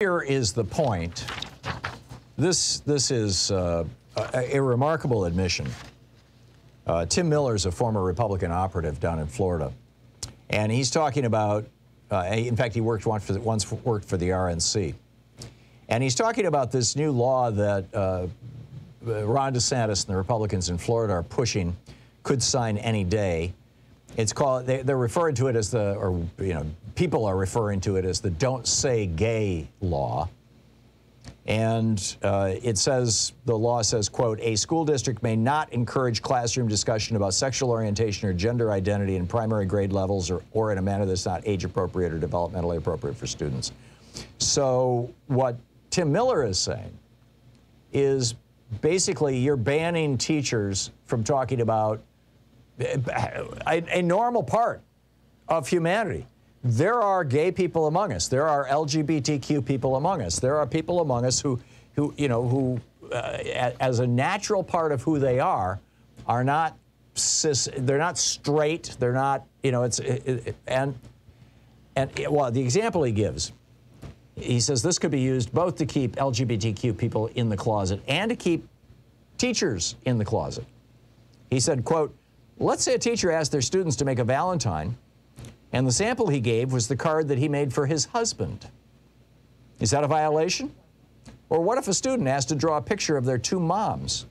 Here is the point. This is a remarkable admission. Tim Miller is a former Republican operative down in Florida, and he's talking about. In fact, he once worked for the RNC, and he's talking about this new law that Ron DeSantis and the Republicans in Florida are pushing, could sign any day. It's called. They're referring to it as the, or you know, people are referring to it as the "Don't Say Gay" law. And it says, the law says, quote, a school district may not encourage classroom discussion about sexual orientation or gender identity in primary grade levels or in a manner that's not age appropriate or developmentally appropriate for students. So what Tim Miller is saying is basically you're banning teachers from talking about a normal part of humanity. There are gay people among us. There are LGBTQ people among us. There are people among us who you know, who, as a natural part of who they are not cis. They're not straight. They're not, you know. It's well, the example he gives, he says this could be used both to keep LGBTQ people in the closet and to keep teachers in the closet. He said, quote, let's say a teacher asked their students to make a Valentine. And the sample he gave was the card that he made for his husband. Is that a violation? Or what if a student asked to draw a picture of their two moms?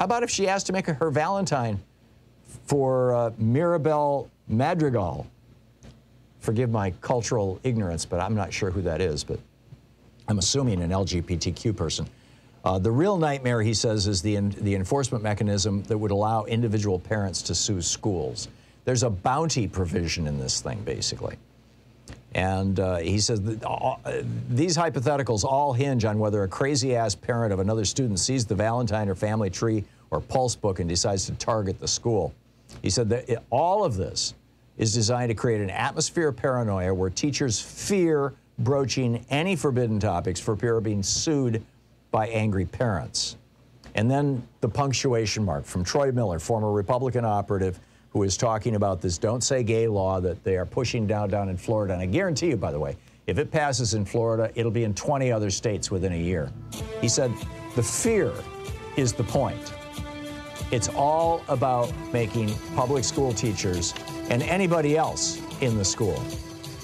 How about if she asked to make her Valentine for Mirabelle Madrigal? Forgive my cultural ignorance, but I'm not sure who that is, but I'm assuming an LGBTQ person. The real nightmare, he says, is the enforcement mechanism that would allow individual parents to sue schools. There's a bounty provision in this thing, basically. And he says that these hypotheticals all hinge on whether a crazy-ass parent of another student sees the Valentine or family tree or pulse book and decides to target the school. He said that all of this is designed to create an atmosphere of paranoia where teachers fear broaching any forbidden topics for fear of being sued by angry parents. And then the punctuation mark from Troy Miller, former Republican operative, who is talking about this Don't Say Gay law that they are pushing down in Florida. And I guarantee you, by the way, if it passes in Florida, it'll be in 20 other states within a year. He said, the fear is the point. It's all about making public school teachers and anybody else in the school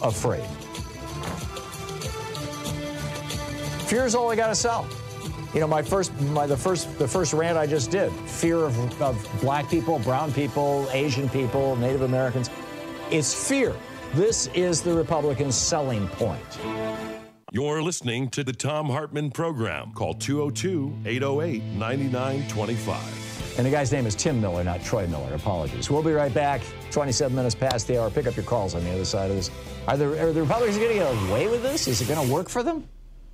afraid. Fear's all I gotta sell. You know, the first rant I just did, fear of black people, brown people, Asian people, Native Americans. It's fear. This is the Republican selling point. You're listening to the Thom Hartmann Program. Call 202-808-9925. And the guy's name is Tim Miller, not Troy Miller. Apologies. We'll be right back. 27 minutes past the hour. Pick up your calls on the other side of this. Are the Republicans going to get away with this? Is it going to work for them?